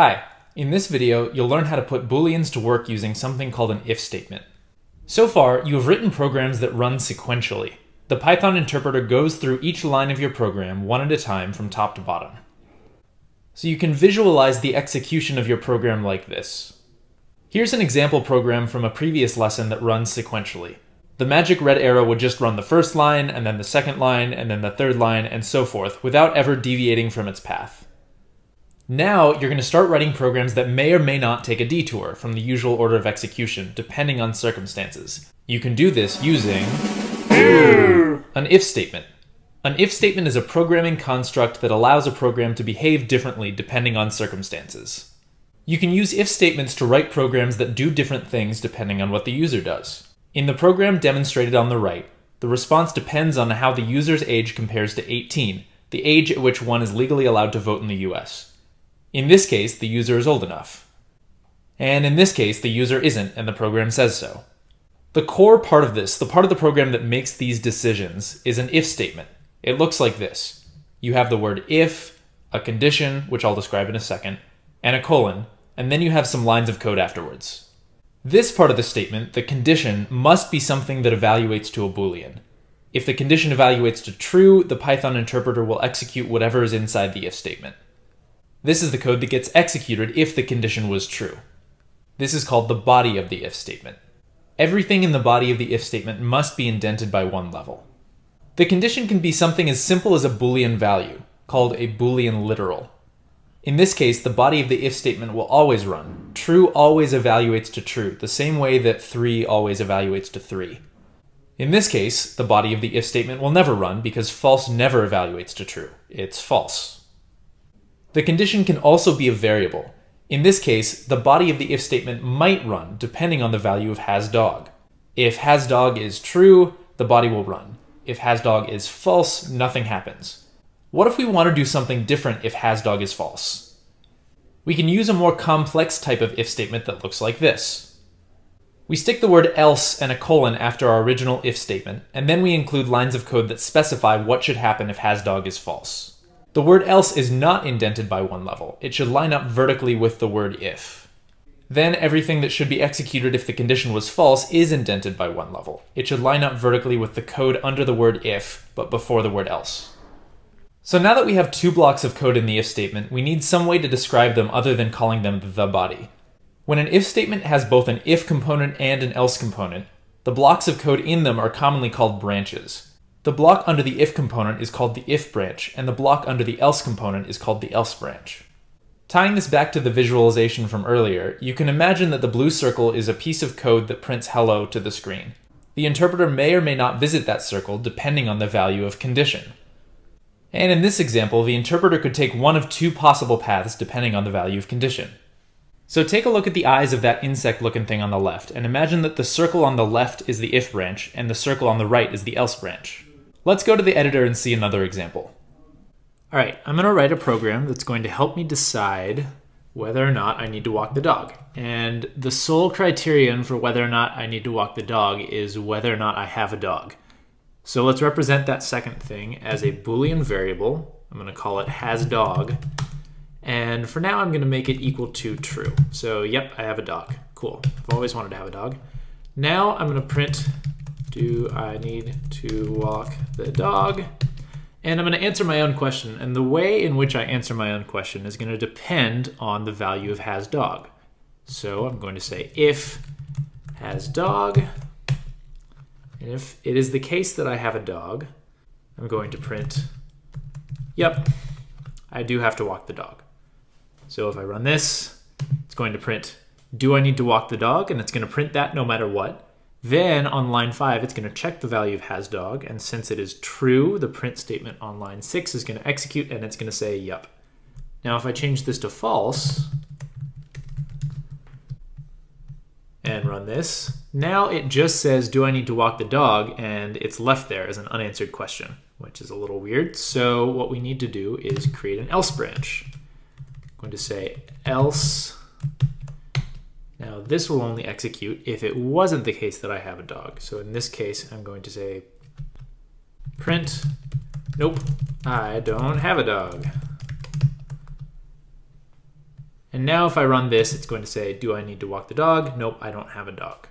Hi, in this video, you'll learn how to put Booleans to work using something called an if statement. So far, you have written programs that run sequentially. The Python interpreter goes through each line of your program one at a time from top to bottom. So you can visualize the execution of your program like this. Here's an example program from a previous lesson that runs sequentially. The magic red arrow would just run the first line, and then the second line, and then the third line, and so forth, without ever deviating from its path. Now, you're going to start writing programs that may or may not take a detour from the usual order of execution, depending on circumstances. You can do this using an if statement. An if statement is a programming construct that allows a program to behave differently depending on circumstances. You can use if statements to write programs that do different things depending on what the user does. In the program demonstrated on the right, the response depends on how the user's age compares to 18, the age at which one is legally allowed to vote in the US. In this case, the user is old enough. And in this case, the user isn't, and the program says so. The core part of this, the part of the program that makes these decisions, is an if statement. It looks like this. You have the word if, a condition, which I'll describe in a second, and a colon, and then you have some lines of code afterwards. This part of the statement, the condition, must be something that evaluates to a Boolean. If the condition evaluates to true, the Python interpreter will execute whatever is inside the if statement. This is the code that gets executed if the condition was true. This is called the body of the if statement. Everything in the body of the if statement must be indented by one level. The condition can be something as simple as a Boolean value, called a Boolean literal. In this case, the body of the if statement will always run. True always evaluates to true, the same way that 3 always evaluates to 3. In this case, the body of the if statement will never run because false never evaluates to true. It's false. The condition can also be a variable. In this case, the body of the if statement might run depending on the value of hasDog. If hasDog is true, the body will run. If hasDog is false, nothing happens. What if we want to do something different if hasDog is false? We can use a more complex type of if statement that looks like this. We stick the word else and a colon after our original if statement, and then we include lines of code that specify what should happen if hasDog is false. The word else is not indented by one level. It should line up vertically with the word if. Then everything that should be executed if the condition was false is indented by one level. It should line up vertically with the code under the word if, but before the word else. So now that we have two blocks of code in the if statement, we need some way to describe them other than calling them the body. When an if statement has both an if component and an else component, the blocks of code in them are commonly called branches. The block under the if component is called the if branch, and the block under the else component is called the else branch. Tying this back to the visualization from earlier, you can imagine that the blue circle is a piece of code that prints hello to the screen. The interpreter may or may not visit that circle depending on the value of condition. And in this example, the interpreter could take one of two possible paths depending on the value of condition. So take a look at the eyes of that insect-looking thing on the left, and imagine that the circle on the left is the if branch, and the circle on the right is the else branch. Let's go to the editor and see another example. All right, I'm going to write a program that's going to help me decide whether or not I need to walk the dog. And the sole criterion for whether or not I need to walk the dog is whether or not I have a dog. So let's represent that second thing as a Boolean variable. I'm going to call it hasDog. And for now, I'm going to make it equal to true. So yep, I have a dog. Cool. I've always wanted to have a dog. Now I'm going to print do I need to walk the dog? And I'm going to answer my own question. And the way in which I answer my own question is going to depend on the value of hasDog. So I'm going to say if hasDog, and if it is the case that I have a dog, I'm going to print, yep, I do have to walk the dog. So if I run this, it's going to print, do I need to walk the dog? And it's going to print that no matter what. Then on line 5, it's going to check the value of hasDog, and since it is true, the print statement on line 6 is going to execute, and it's going to say, yep. Now if I change this to false, and run this, now it just says, do I need to walk the dog? And it's left there as an unanswered question, which is a little weird. So what we need to do is create an else branch. I'm going to say else. Now this will only execute if it wasn't the case that I have a dog. So in this case, I'm going to say print, nope, I don't have a dog. And now if I run this, it's going to say, do I need to walk the dog? Nope, I don't have a dog.